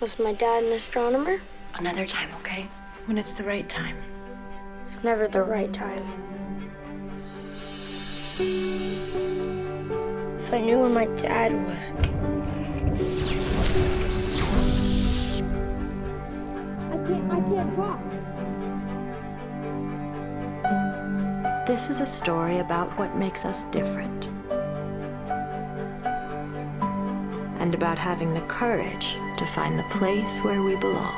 Was my dad an astronomer? Another time, okay? When it's the right time. It's never the right time. If I knew where my dad was, I can't talk. This is a story about what makes us different. And about having the courage to find the place where we belong.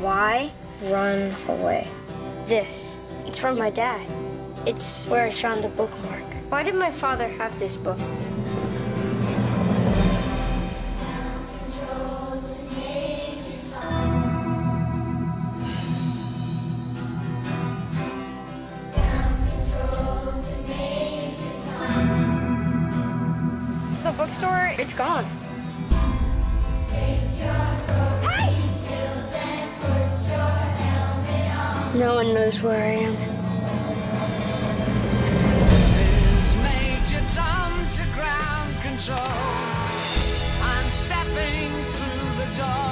Why run away? This. It's from my dad. It's where I found the bookmark. Why did my father have this book? The bookstore, it's gone. No one knows where I am. This made your tongue to ground control. I'm stepping through the door.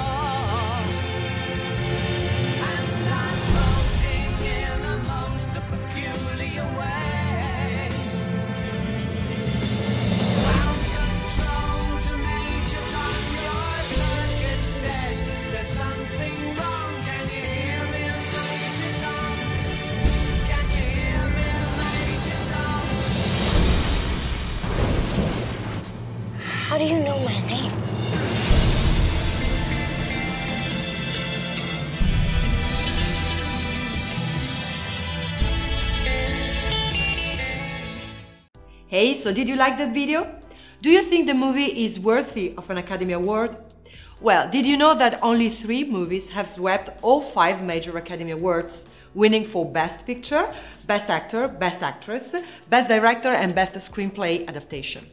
And I'm floating in the most peculiar way. Ground control to Major Tom. Your circuit's dead. There's something wrong. How do you know my name? Hey, so did you like that video? Do you think the movie is worthy of an Academy Award? Well, did you know that only 3 movies have swept all 5 major Academy Awards, winning for Best Picture, Best Actor, Best Actress, Best Director and Best Screenplay Adaptation?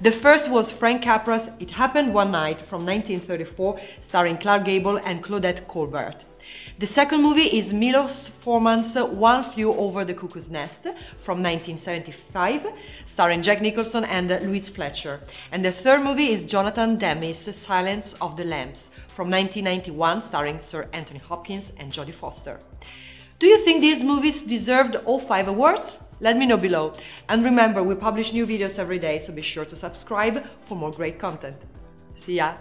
The first was Frank Capra's It Happened One Night from 1934, starring Clark Gable and Claudette Colbert. The second movie is Milos Forman's One Flew Over the Cuckoo's Nest from 1975, starring Jack Nicholson and Louise Fletcher. And the third movie is Jonathan Demme's Silence of the Lambs from 1991, starring Sir Anthony Hopkins and Jodie Foster. Do you think these movies deserved all 5 awards? Let me know below. And remember, we publish new videos every day, so be sure to subscribe for more great content. See ya!